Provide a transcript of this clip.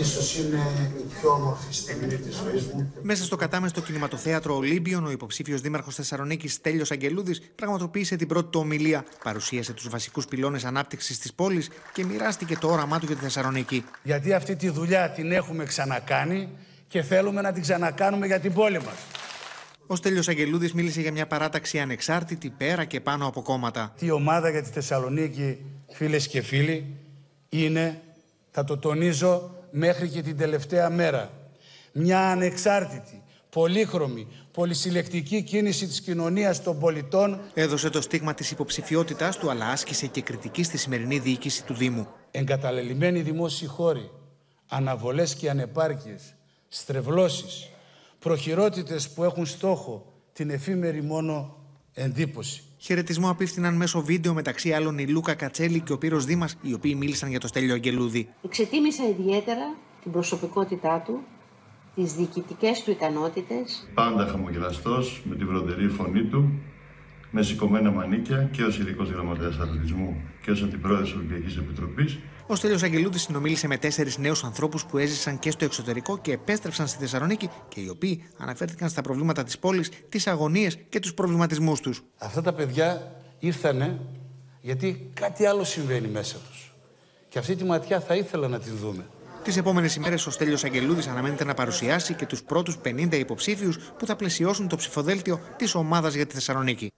Ίσως είναι η πιο όμορφη στιγμή της ζωής μου. Μέσα στο κατάμεστο κινηματοθέατρο Ολύμπιον, ο υποψήφιος δήμαρχος Θεσσαλονίκης Στέλιος Αγγελούδης πραγματοποίησε την πρώτη του ομιλία, παρουσίασε τους βασικούς πυλώνες ανάπτυξης της πόλης και μοιράστηκε το όραμά του για τη Θεσσαλονίκη. Γιατί αυτή τη δουλειά την έχουμε ξανακάνει και θέλουμε να την ξανακάνουμε για την πόλη μας. Ο Στέλιος Αγγελούδης μίλησε για μια παράταξη ανεξάρτητη πέρα και πάνω από κόμματα. Η ομάδα για τη Θεσσαλονίκη, φίλες και φίλοι, είναι, θα το τονίζω μέχρι και την τελευταία μέρα, μια ανεξάρτητη, πολύχρωμη, πολυσυλλεκτική κίνηση της κοινωνίας των πολιτών. Έδωσε το στίγμα της υποψηφιότητάς του, αλλά άσκησε και κριτική στη σημερινή διοίκηση του Δήμου. Εγκαταλελειμμένοι δημόσιοι χώροι, αναβολές και ανεπάρκειες, στρεβλώσεις, προχειρότητες που έχουν στόχο την εφήμερη μόνο εντύπωση. Χαιρετισμό απίφθηναν μέσω βίντεο μεταξύ άλλων η Λούκα Κατσέλη και ο Πύρος Δήμας, οι οποίοι μίλησαν για το Στέλιο Αγγελούδη. Εξετίμησα ιδιαίτερα την προσωπικότητά του, τις διοικητικές του ικανότητες. Πάντα χαμογελαστός, με την βροντερή φωνή του, με σηκωμένα μανίκια και ως ειδικός γραμματέας αθλητισμού και ως αντιπρόεδρος της Ολυμπιακής Επιτροπής. Ο Στέλιος Αγγελούδης συνομίλησε με 4 νέους ανθρώπους που έζησαν και στο εξωτερικό και επέστρεψαν στη Θεσσαλονίκη και οι οποίοι αναφέρθηκαν στα προβλήματα της πόλης, τις αγωνίες και τους προβληματισμούς τους. Αυτά τα παιδιά ήρθανε γιατί κάτι άλλο συμβαίνει μέσα τους. Και αυτή τη ματιά θα ήθελα να τη δούμε. Τις επόμενες ημέρες ο Στέλιος Αγγελούδης αναμένεται να παρουσιάσει και τους πρώτους 50 υποψήφιους που θα πλαισιώσουν το ψηφοδέλτιο της Ομάδας για τη Θεσσαλονίκη.